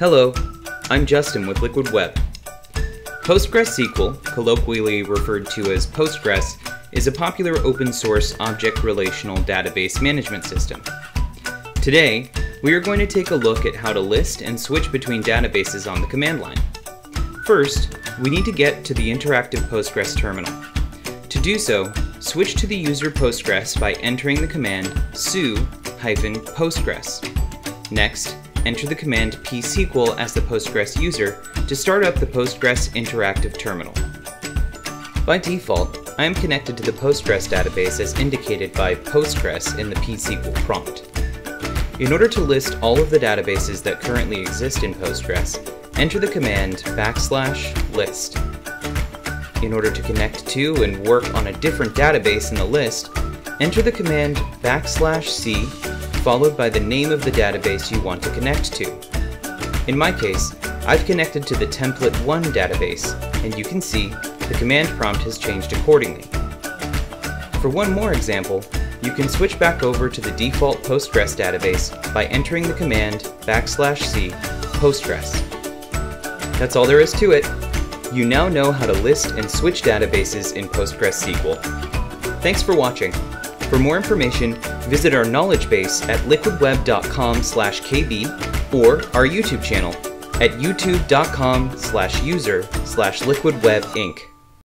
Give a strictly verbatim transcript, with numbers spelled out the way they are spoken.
Hello, I'm Justin with Liquid Web. PostgreSQL, colloquially referred to as Postgres, is a popular open-source object-relational database management system. Today, we are going to take a look at how to list and switch between databases on the command line. First, we need to get to the interactive Postgres terminal. To do so, switch to the user Postgres by entering the command su-postgres. Next, enter the command psql as the Postgres user to start up the Postgres interactive terminal. By default, I am connected to the Postgres database as indicated by Postgres in the psql prompt. In order to list all of the databases that currently exist in Postgres, enter the command backslash list. In order to connect to and work on a different database in the list, enter the command backslash c followed by the name of the database you want to connect to. In my case, I've connected to the template one database, and you can see the command prompt has changed accordingly. For one more example, you can switch back over to the default Postgres database by entering the command backslash c Postgres. That's all there is to it. You now know how to list and switch databases in PostgreSQL. Thanks for watching. For more information, visit our knowledge base at liquid web dot com slash k b or our YouTube channel at youtube dot com slash user slash liquidwebinc.